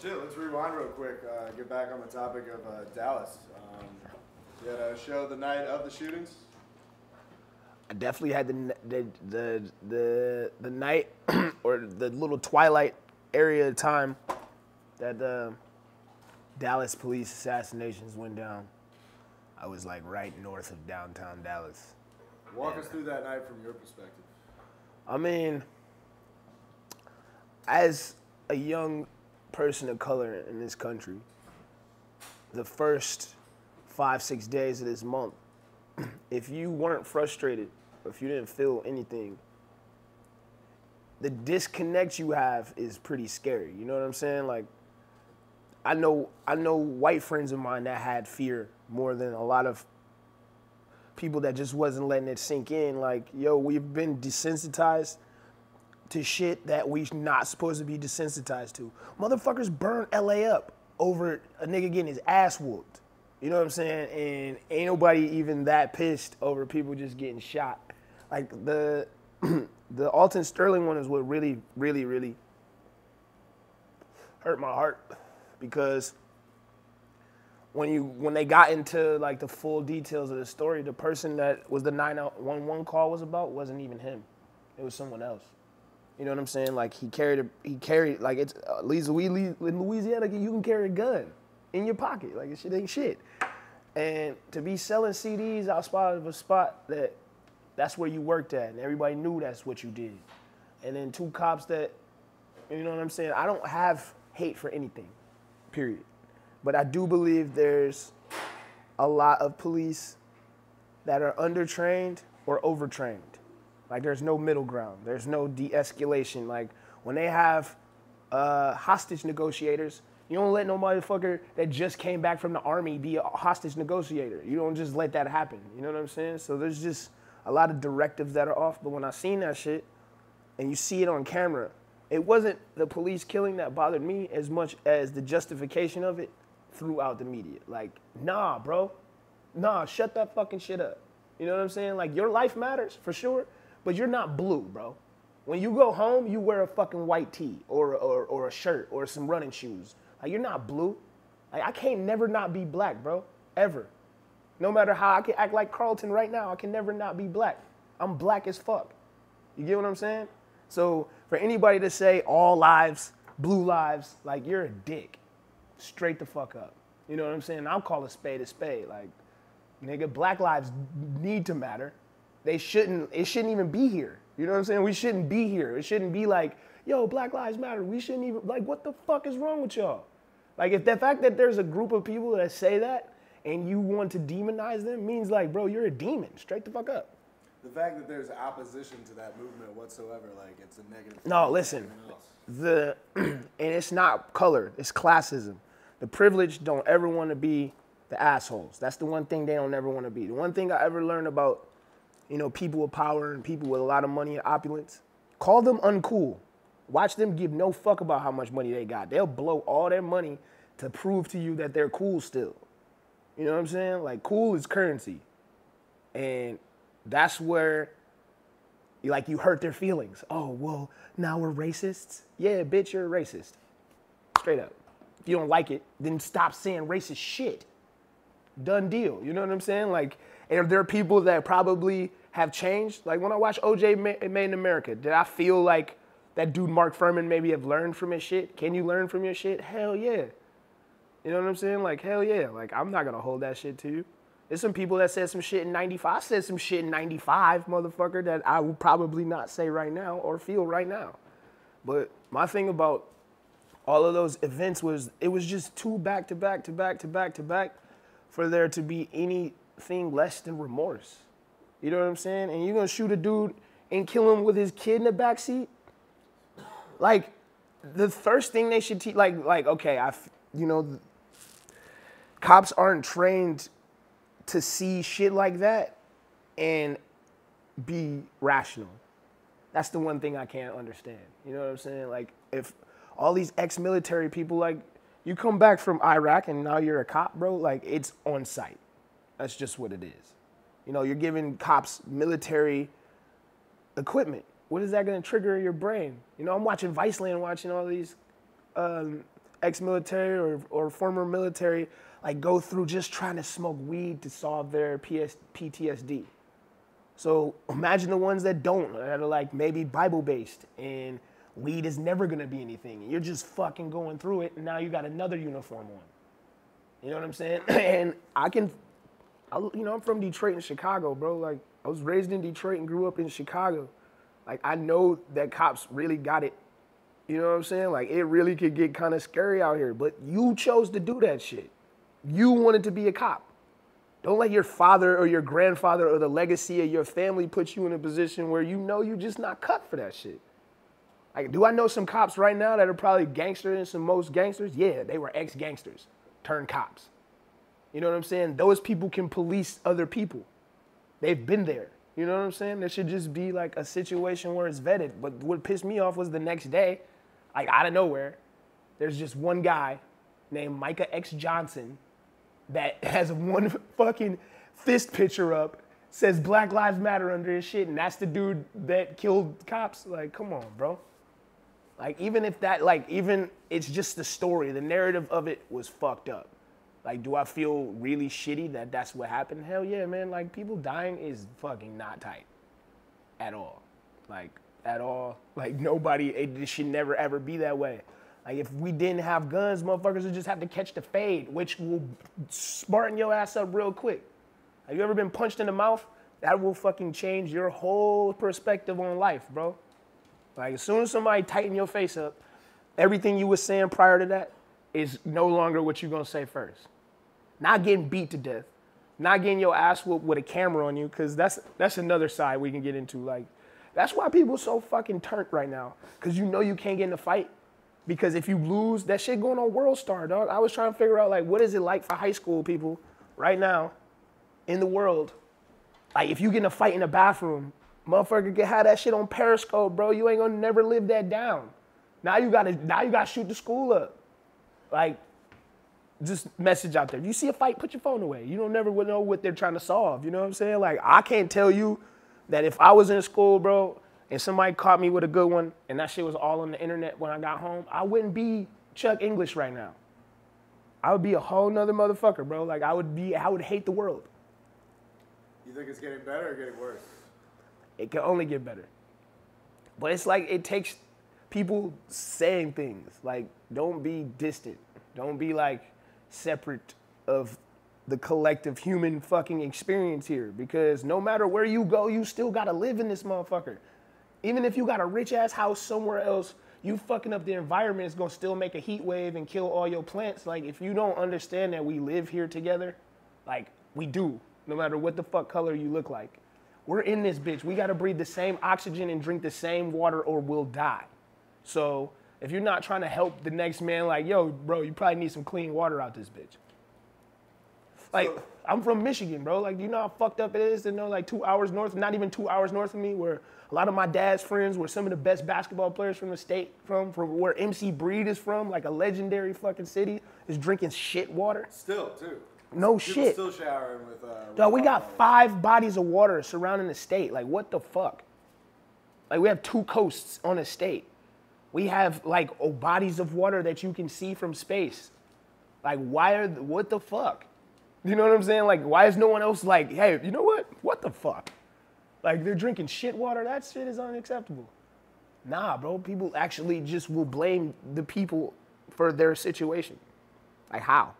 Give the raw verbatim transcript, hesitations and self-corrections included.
shit, let's rewind real quick. Uh, get back on the topic of uh, Dallas. Um, you had a show the night of the shootings? I definitely had the the the the, the night or the little twilight area of time that the Dallas police assassinations went down. I was like right north of downtown Dallas. Walk and, us through that night from your perspective. I mean, as a young person of color in this country, the first five, six days of this month, if you weren't frustrated, if you didn't feel anything, the disconnect you have is pretty scary. You know what I'm saying? Like, I know, I know white friends of mine that had fear more than a lot of people that just wasn't letting it sink in. Like, yo, we've been desensitized to shit that we're not supposed to be desensitized to. Motherfuckers burn L A up over a nigga getting his ass whooped. You know what I'm saying? And ain't nobody even that pissed over people just getting shot. Like the the Alton Sterling one is what really, really, really hurt my heart, because when you when they got into like the full details of the story, the person that was the nine one one call was about wasn't even him. It was someone else. You know what I'm saying? Like he carried a, he carried like it's uh, in Louisiana you can carry a gun in your pocket, like it shit ain't shit. And to be selling C Ds outside of a spot that that's where you worked at, and everybody knew that's what you did. And then two cops that, you know what I'm saying? I don't have hate for anything, period. But I do believe there's a lot of police that are undertrained or overtrained. Like there's no middle ground. There's no de-escalation. Like when they have uh, hostage negotiators, you don't let no motherfucker that just came back from the army be a hostage negotiator. You don't just let that happen. You know what I'm saying? So there's just a lot of directives that are off. But when I seen that shit and you see it on camera, it wasn't the police killing that bothered me as much as the justification of it throughout the media. Like, nah, bro. Nah, shut that fucking shit up. You know what I'm saying? Like, your life matters for sure, but you're not blue, bro. When you go home, you wear a fucking white tee or, or, or a shirt or some running shoes. Like, you're not blue. Like, I can't never not be black, bro, ever. No matter how I can act like Carlton right now, I can never not be black. I'm black as fuck. You get what I'm saying? So for anybody to say all lives, blue lives, like, you're a dick. Straight the fuck up. You know what I'm saying? I'll call a spade a spade. Like, nigga, black lives need to matter. They shouldn't, it shouldn't even be here. You know what I'm saying? We shouldn't be here. It shouldn't be like, yo, Black Lives Matter. We shouldn't even, like, what the fuck is wrong with y'all? Like, if the fact that there's a group of people that say that and you want to demonize them means, like, bro, you're a demon. Straight the fuck up. The fact that there's opposition to that movement whatsoever, like, it's a negative. No, listen, the, and it's not color, it's classism. The privileged don't ever want to be the assholes. That's the one thing they don't ever want to be. The one thing I ever learned about, you know, people with power and people with a lot of money and opulence, call them uncool. Watch them give no fuck about how much money they got. They'll blow all their money to prove to you that they're cool still. You know what I'm saying? Like, cool is currency. And that's where, like, you hurt their feelings. Oh, well, now we're racists? Yeah, bitch, you're a racist. Straight up. If you don't like it, then stop saying racist shit. Done deal. You know what I'm saying? Like, and there are people that probably have changed. Like, when I watch O J Made in America, did I feel like that dude Mark Furman maybe have learned from his shit? Can you learn from your shit? Hell yeah. You know what I'm saying? Like, hell yeah. Like, I'm not gonna hold that shit to you. There's some people that said some shit in ninety-five. I said some shit in ninety-five, motherfucker, that I would probably not say right now or feel right now. But my thing about all of those events was it was just too back to back to back to back to back for there to be anything less than remorse. You know what I'm saying? And you're gonna shoot a dude and kill him with his kid in the backseat? Like, the first thing they should teach, like, like okay, I, you know, cops aren't trained to see shit like that and be rational. That's the one thing I can't understand. You know what I'm saying? Like, if all these ex-military people, like, you come back from Iraq and now you're a cop, bro, like, it's on site. That's just what it is. You know, you're giving cops military equipment. What is that going to trigger in your brain? You know, I'm watching Viceland, watching all these um, ex-military or, or former military, like, go through just trying to smoke weed to solve their P T S D. So imagine the ones that don't, that are like maybe Bible-based, and weed is never gonna be anything. You're just fucking going through it, and now you got another uniform on. You know what I'm saying? And I can, I, you know, I'm from Detroit and Chicago, bro. Like, I was raised in Detroit and grew up in Chicago. Like, I know that cops really got it. You know what I'm saying? Like, it really could get kind of scary out here, but you chose to do that shit. You wanted to be a cop. Don't let your father or your grandfather or the legacy of your family put you in a position where you know you're just not cut for that shit. Like, do I know some cops right now that are probably gangsters and some most gangsters? Yeah, they were ex-gangsters, turned cops. You know what I'm saying? Those people can police other people. They've been there. You know what I'm saying? There should just be like a situation where it's vetted. But what pissed me off was the next day, like out of nowhere, there's just one guy named Micah X. Johnson that has one fucking fist picture up, says Black Lives Matter under his shit, and that's the dude that killed cops. Like, come on, bro. Like, even if that, like, even, it's just the story. The narrative of it was fucked up. Like, do I feel really shitty that that's what happened? Hell yeah, man. Like, people dying is fucking not tight. At all. Like, at all. Like, nobody, it should never, ever be that way. Like, if we didn't have guns, motherfuckers would just have to catch the fade, which will smarten your ass up real quick. Have you ever been punched in the mouth? That will fucking change your whole perspective on life, bro. Like, as soon as somebody tighten your face up, everything you were saying prior to that is no longer what you're gonna say first. Not getting beat to death, not getting your ass whooped with a camera on you, because that's, that's another side we can get into. Like, that's why people are so fucking turnt right now, because you know you can't get in a fight, because if you lose, that shit going on Worldstar, dog. I was trying to figure out, like, what is it like for high school people right now in the world? Like, if you get in a fight in a bathroom, motherfucker can have that shit on Periscope, bro. You ain't gonna never live that down. Now you gotta, now you gotta shoot the school up. Like, just message out there. You see a fight, put your phone away. You don't never know what they're trying to solve. You know what I'm saying? Like, I can't tell you that if I was in school, bro, and somebody caught me with a good one, and that shit was all on the internet when I got home, I wouldn't be Chuck Inglish right now. I would be a whole nother motherfucker, bro. Like, I would be, I would hate the world. You think it's getting better or getting worse? It can only get better. But it's like, it takes people saying things. Like, don't be distant. Don't be, like, separate of the collective human fucking experience here. Because no matter where you go, you still gotta live in this motherfucker. Even if you got a rich-ass house somewhere else, you fucking up the environment is gonna still make a heat wave and kill all your plants. Like, if you don't understand that we live here together, like, we do, no matter what the fuck color you look like. We're in this bitch. We gotta breathe the same oxygen and drink the same water or we'll die. So if you're not trying to help the next man, like, yo, bro, you probably need some clean water out this bitch. Like, so, I'm from Michigan, bro. Like, you know how fucked up it is to know, like, two hours north, not even two hours north of me, where a lot of my dad's friends were some of the best basketball players from the state, from, from where M C Breed is from, like a legendary fucking city, is drinking shit water. Still, too. No people shit. Still showering with, uh, with Duh, we got water. Five bodies of water surrounding the state. Like, what the fuck? Like, we have two coasts on a state. We have, like, oh, bodies of water that you can see from space. Like, why are, the, what the fuck? You know what I'm saying? Like, why is no one else like, hey, you know what? What the fuck? Like, they're drinking shit water. That shit is unacceptable. Nah, bro. People actually just will blame the people for their situation. Like, how?